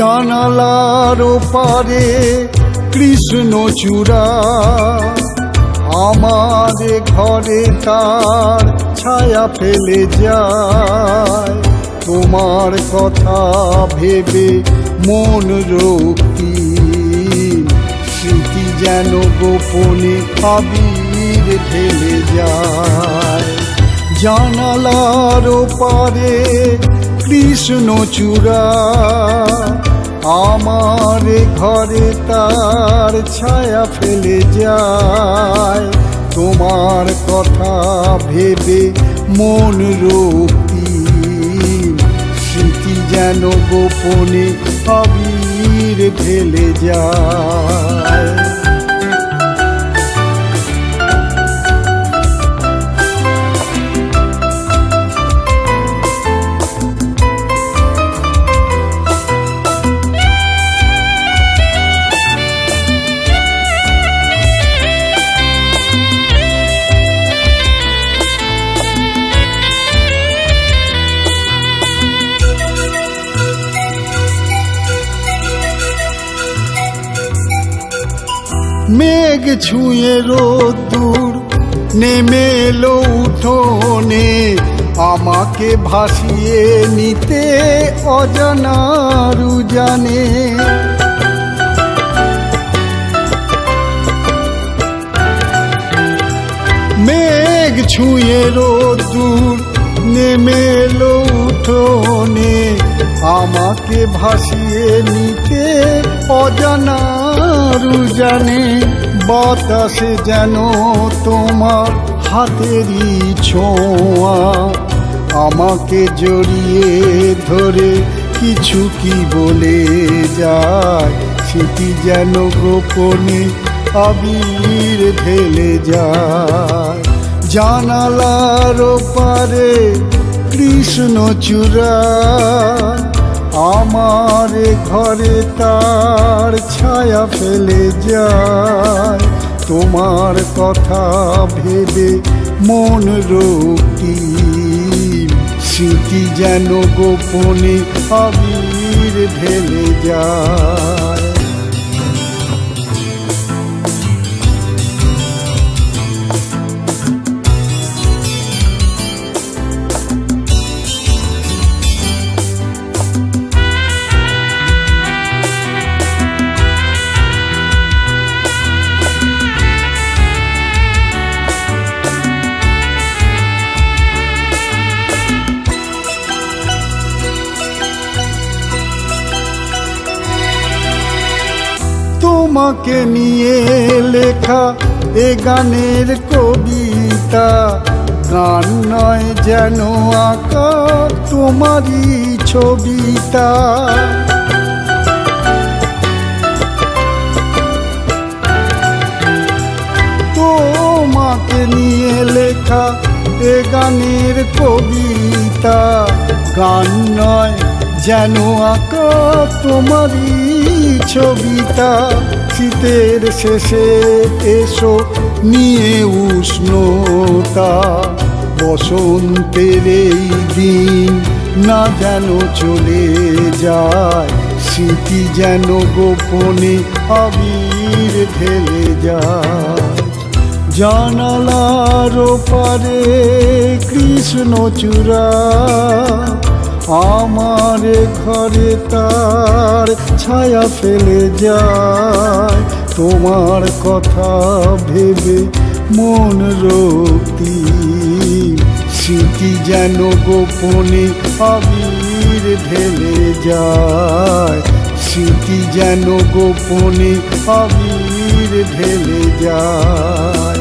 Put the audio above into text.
জানালার ওপারে কৃষ্ণচূড়া, আমার ঘরে তার ছায়া ফেলে যায়। তোমার কথা ভেবে মন রক্তিম, স্মৃতি যেন গোপনে আবির ফেলে যায়। জানালার ওপারে কৃষ্ণচূড়া, আমার ঘরে তার ছায়া ফেলে যায়। তোমার কথা ভেবে মন রক্তিম, স্মৃতি যেন গোপনে আবির ফেলে যায়। মেঘ ছুঁয়ে রোদ্দুর নেমে এলো উঠোনে, আমাকে ভাসিয়ে নিতে অজানার উজানে। মেঘ ছুঁয়ে রোদ্দুর নেমে এলো উঠোনে, আমাকে ভাসিয়ে নিতে অজানার উজানে। বাতাসে যেন তোমার হাতেরই ছোঁয়া, আমাকে জড়িয়ে ধরে কিছু কি বলে যায়। স্মৃতি যেন গোপনে আবির ঢেলে যায়। জানালার ওপারে কৃষ্ণচূড়া, আমার ঘরে তার ছায়া ফেলে যায়। তোমার কথা ভেবে মন রক্তিম, স্মৃতি যেন গোপনে আবির ঢেলে যায়। তোমাকে নিয়ে লেখা এ গানের কবিতা, গান নয় যেন আঁকা তোমারই ছবিটা। তোমাকে নিয়ে লেখা এ গানের কবিতা, গান নয় যেন আঁকা তোমারই ছবিটা। শীতের শেষে এসো নিয়ে উষ্ণতা, বসন্তের এই দিন না যেন চলে যায়। স্মৃতি যেন গোপনে আবির ঢেলে যায়। জানালার ওপারে কৃষ্ণচূড়া, আমার ঘরে তার ছায়া ফেলে যায়। তোমার কথা ভেবে মন রক্তিম, স্মৃতি যেন গোপনে আবির ঢেলে যায়। স্মৃতি যেন গোপনে আবির ঢেলে যায়।